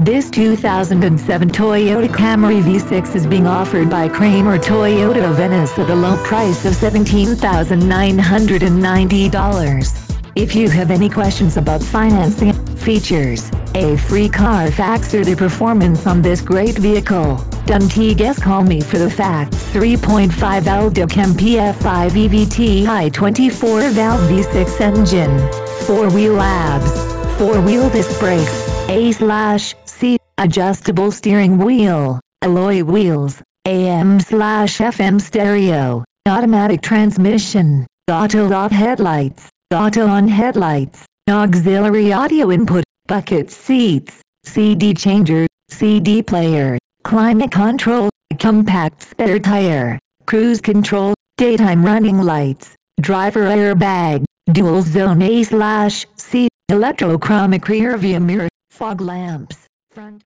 This 2007 Toyota Camry V6 is being offered by Kramer Toyota Venice at a low price of $17,990. If you have any questions about financing, features, a free Carfax or the performance on this great vehicle, Dante Guest, call me for the facts. 3.5L DCM PF5 EVTi 24-valve V6 engine, 4-wheel abs, 4-wheel disc brakes, A/C, adjustable steering wheel, alloy wheels, AM/FM stereo, automatic transmission, auto-off headlights, auto-on headlights, auxiliary audio input, bucket seats, CD changer, CD player, climate control, compact spare tire, cruise control, daytime running lights, driver airbag, dual zone A/C, electrochromic rear view mirror, fog lamps, front.